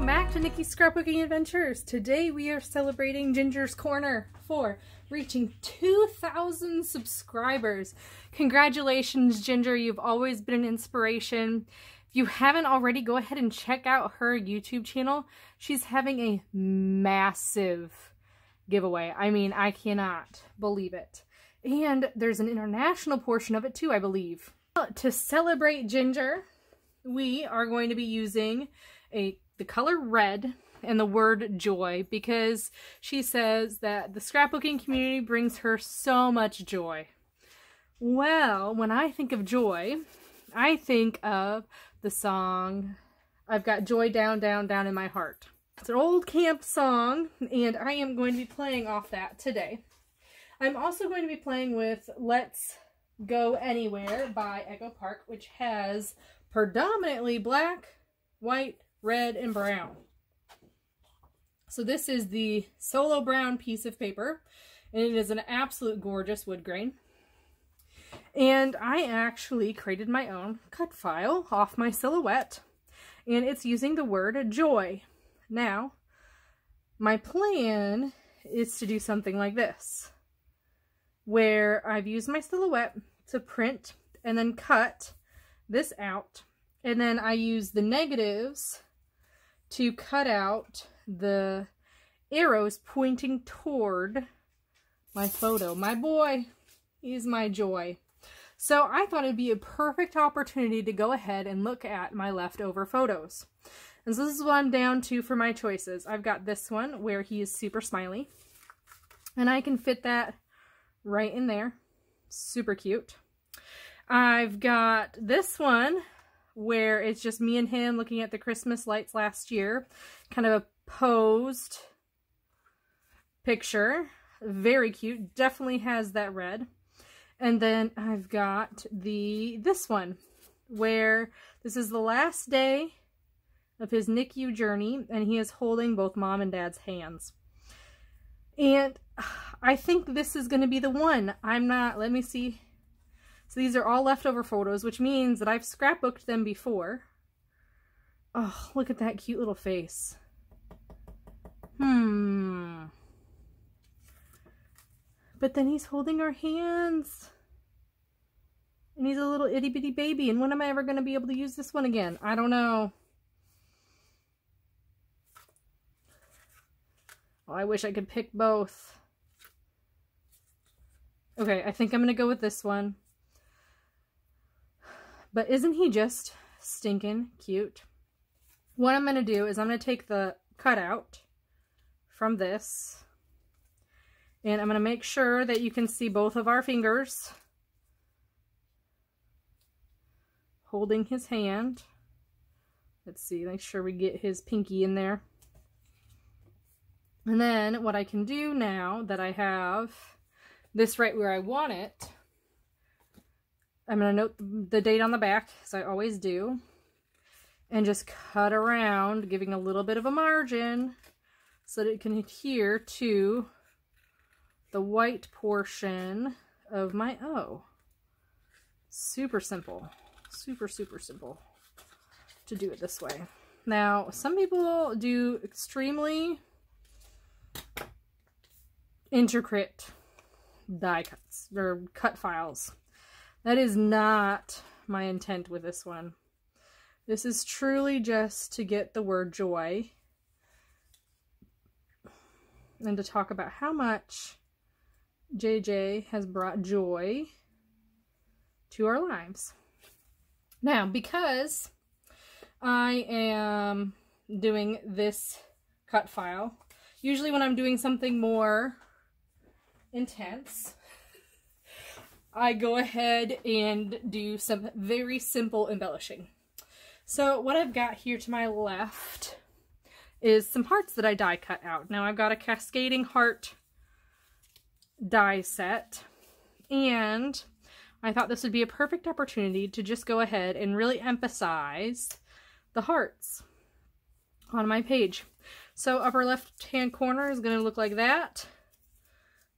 Welcome back to Nikki's Scrapbooking Adventures. Today we are celebrating Ginger's Corner for reaching 2,000 subscribers. Congratulations, Ginger. You've always been an inspiration. If you haven't already, go ahead and check out her YouTube channel. She's having a massive giveaway. I mean, I cannot believe it. And there's an international portion of it too, I believe. To celebrate Ginger, we are going to be using the color red and the word joy, because she says that the scrapbooking community brings her so much joy. Well, when I think of joy, I think of the song, I've got joy down, down, down in my heart. It's an old camp song, and I am going to be playing off that today. I'm also going to be playing with Let's Go Anywhere by Echo Park, which has predominantly black, white, red, and brown. So this is the solo brown piece of paper, and it is an absolute gorgeous wood grain. And I actually created my own cut file off my Silhouette, and it's using the word joy. Now, my plan is to do something like this, where I've used my Silhouette to print and then cut this out, and then I use the negatives to cut out the arrows pointing toward my photo. My boy is my joy. So I thought it'd be a perfect opportunity to go ahead and look at my leftover photos. And so this is what I'm down to for my choices. I've got this one where he is super smiley, and I can fit that right in there. Super cute. I've got this one where it's just me and him looking at the Christmas lights last year. Kind of a posed picture. Very cute. Definitely has that red. And then I've got this one where this is the last day of his NICU journey, and he is holding both mom and dad's hands. And I think this is going to be the one. Let me see. So these are all leftover photos, which means that I've scrapbooked them before. Oh, look at that cute little face. But then he's holding our hands. And he's a little itty bitty baby. And when am I ever going to be able to use this one again? I don't know. Well, I wish I could pick both. Okay, I think I'm going to go with this one. But isn't he just stinking cute? What I'm going to do is I'm going to take the cutout from this, and I'm going to make sure that you can see both of our fingers holding his hand. Let's see, make sure we get his pinky in there. And then what I can do now that I have this right where I want it, I'm going to note the date on the back, as I always do, and just cut around, giving a little bit of a margin so that it can adhere to the white portion of my O. Super simple. Super, super simple to do it this way. Now, some people do extremely intricate die cuts, or cut files. That is not my intent with this one. This is truly just to get the word joy and to talk about how much JJ has brought joy to our lives. Now, because I am doing this cut file, usually when I'm doing something more intense, I go ahead and do some very simple embellishing. So what I've got here to my left is some hearts that I die cut out. Now I've got a cascading heart die set, and I thought this would be a perfect opportunity to just go ahead and really emphasize the hearts on my page. So upper left hand corner is going to look like that.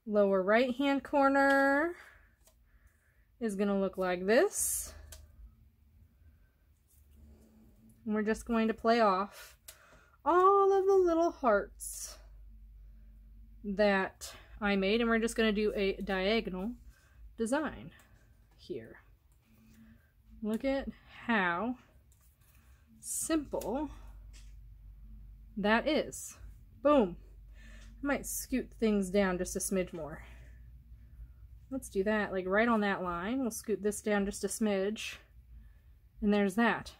Lower right hand corner is going to look like this. And we're just going to play off all of the little hearts that I made, and we're just going to do a diagonal design here. Look at how simple that is. Boom. I might scoot things down just a smidge more. Let's do that, like right on that line. We'll scoot this down just a smidge. And there's that.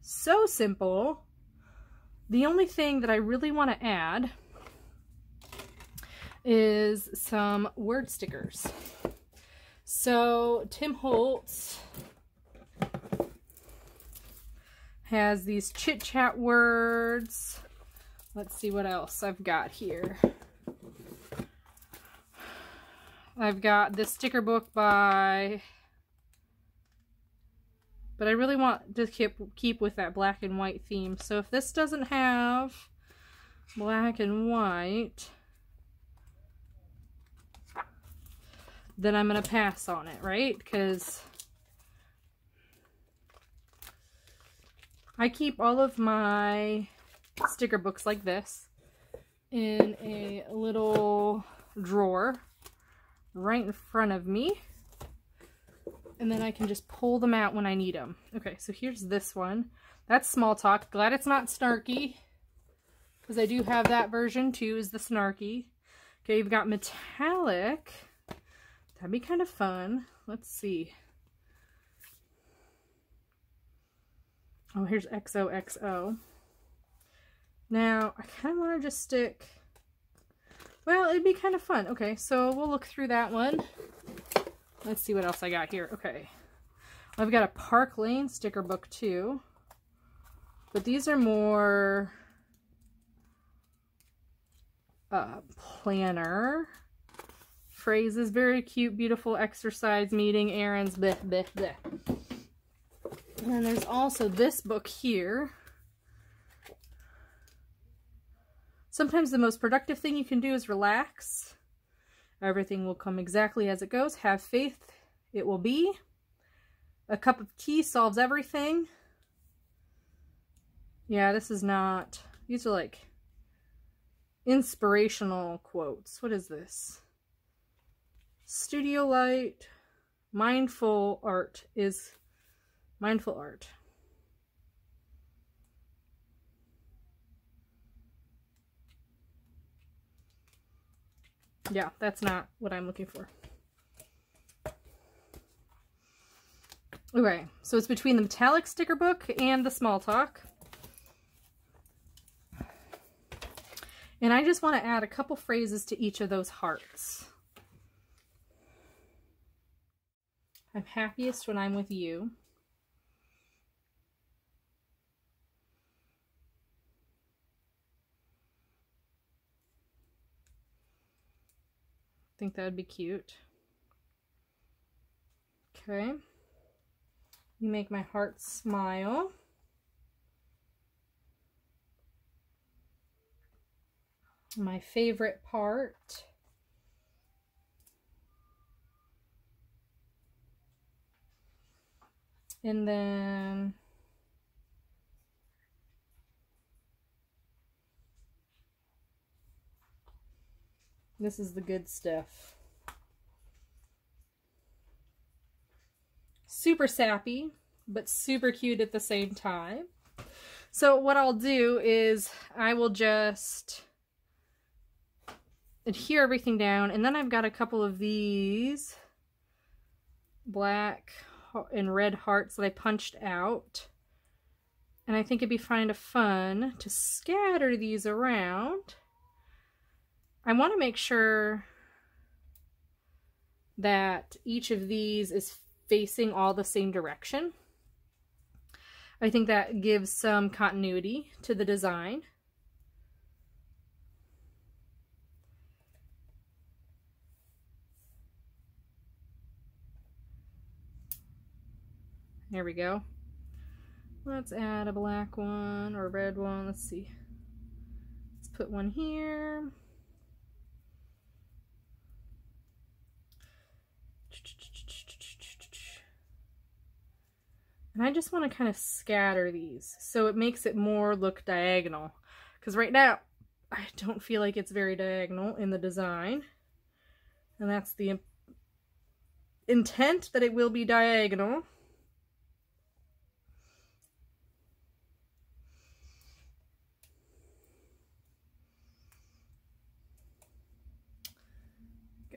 So simple. The only thing that I really want to add is some word stickers. So Tim Holtz has these chit chat words. Let's see what else I've got here. I've got this sticker book by, but I really want to keep with that black and white theme. So if this doesn't have black and white, then I'm going to pass on it, right? Because I keep all of my sticker books like this in a little drawer right in front of me, and then I can just pull them out when I need them. Okay, so here's this one. That's Small Talk. Glad it's not snarky, because I do have that version too, is the snarky. Okay, you've got metallic. That'd be kind of fun. Let's see. Oh, here's XOXO. Now, I kind of want to just stick... Well, it'd be kind of fun. Okay, so we'll look through that one. Let's see what else I got here. Okay. I've got a Park Lane sticker book, too. But these are more... planner. Phrases. Very cute, beautiful, exercise, meeting, errands, bleh, bleh, bleh. And then there's also this book here. Sometimes the most productive thing you can do is relax. Everything will come exactly as it goes. Have faith, it will be. A cup of tea solves everything. Yeah, this is not... These are like inspirational quotes. What is this? Studio Light. Mindful art is... Mindful art. Yeah, that's not what I'm looking for. Okay, so it's between the metallic sticker book and the Small Talk. And I just want to add a couple phrases to each of those hearts. I'm happiest when I'm with you. I think that would be cute. Okay. You make my heart smile. My favorite part. And then this is the good stuff. Super sappy, but super cute at the same time. So what I'll do is I will just adhere everything down, and then I've got a couple of these black and red hearts that I punched out. And I think it'd be kind of fun to scatter these around. I want to make sure that each of these is facing all the same direction. I think that gives some continuity to the design. There we go. Let's add a black one or a red one. Let's see. Let's put one here. And I just want to kind of scatter these so it makes it more look diagonal. because right now I don't feel like it's very diagonal in the design, and that's the intent, that it will be diagonal.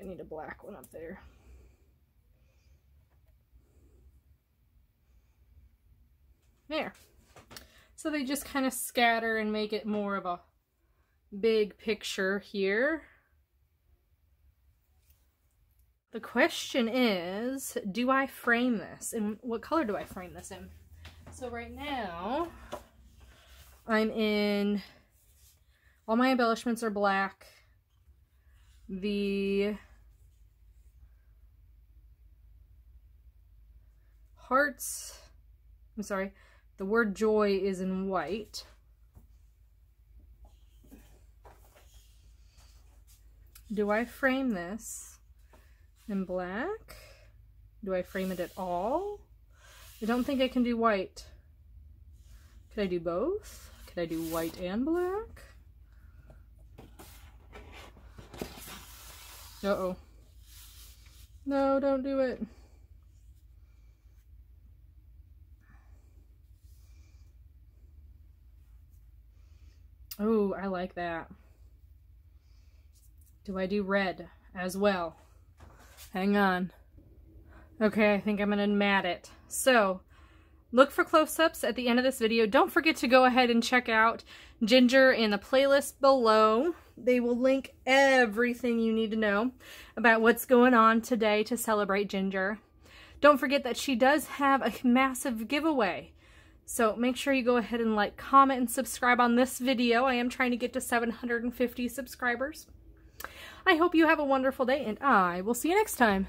I need a black one up there. There. So they just kind of scatter and make it more of a big picture here. The question is, do I frame this? And what color do I frame this in? So right now, I'm in, all my embellishments are black. The hearts, I'm sorry, the word joy is in white. Do I frame this in black? Do I frame it at all? I don't think I can do white. Could I do both? Could I do white and black? Uh-oh. No, don't do it. Oh, I like that. Do I do red as well? Hang on. Okay, I think I'm gonna mat it. So, look for close-ups at the end of this video. Don't forget to go ahead and check out Ginger in the playlist below. They will link everything you need to know about what's going on today to celebrate Ginger. Don't forget that she does have a massive giveaway. So make sure you go ahead and like, comment, and subscribe on this video. I am trying to get to 750 subscribers. I hope you have a wonderful day, and I will see you next time.